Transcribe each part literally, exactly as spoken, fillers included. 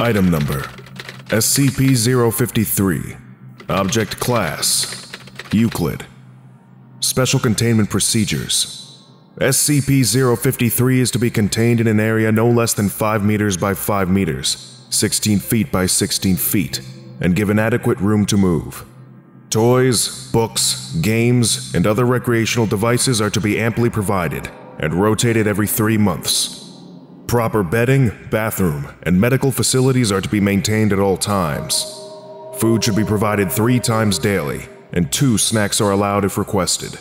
Item number, S C P zero five three. Object class, Euclid. Special containment procedures. S C P zero five three is to be contained in an area no less than five meters by five meters, sixteen feet by sixteen feet, and given adequate room to move. Toys, books, games, and other recreational devices are to be amply provided and rotated every three months. Proper bedding, bathroom, and medical facilities are to be maintained at all times. Food should be provided three times daily, and two snacks are allowed if requested.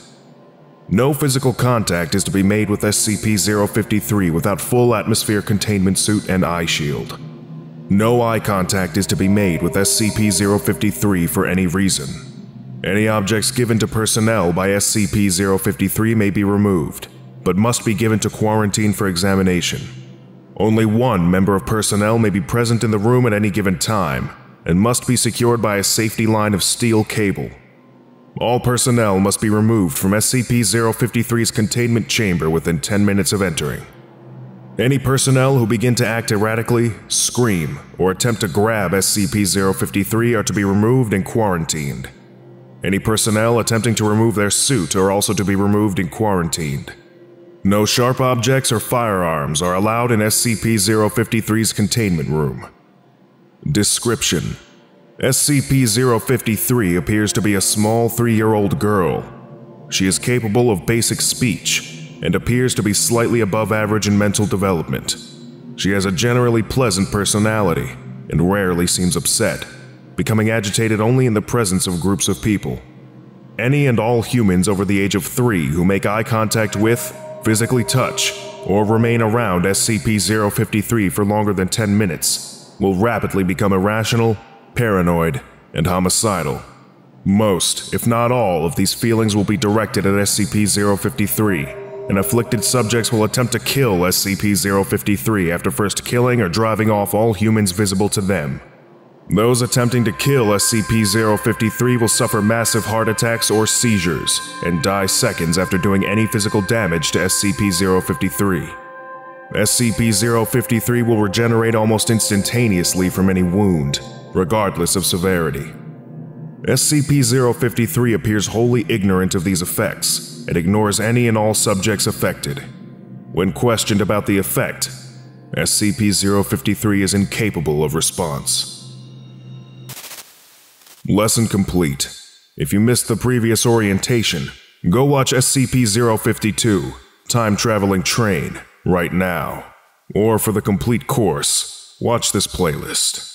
No physical contact is to be made with S C P zero five three without full atmosphere containment suit and eye shield. No eye contact is to be made with S C P zero five three for any reason. Any objects given to personnel by S C P zero five three may be removed, but must be given to quarantine for examination. Only one member of personnel may be present in the room at any given time, and must be secured by a safety line of steel cable. All personnel must be removed from S C P zero five three's containment chamber within ten minutes of entering. Any personnel who begin to act erratically, scream, or attempt to grab S C P zero five three are to be removed and quarantined. Any personnel attempting to remove their suit are also to be removed and quarantined. No sharp objects or firearms are allowed in S C P zero five three's containment room. Description: S C P zero five three appears to be a small three-year-old girl. She is capable of basic speech and appears to be slightly above average in mental development. She has a generally pleasant personality and rarely seems upset, becoming agitated only in the presence of groups of people. Any and all humans over the age of three who make eye contact with, physically touch, or remain around S C P zero five three for longer than ten minutes will rapidly become irrational, paranoid, and homicidal. Most, if not all, of these feelings will be directed at S C P zero five three, and afflicted subjects will attempt to kill S C P zero five three after first killing or driving off all humans visible to them. Those attempting to kill S C P zero five three will suffer massive heart attacks or seizures and die seconds after doing any physical damage to S C P zero five three. S C P zero five three will regenerate almost instantaneously from any wound, regardless of severity. S C P zero five three appears wholly ignorant of these effects and ignores any and all subjects affected. When questioned about the effect, S C P zero five three is incapable of response. Lesson complete. If you missed the previous orientation, go watch S C P zero five two, Time Traveling Train, right now. Or for the complete course, watch this playlist.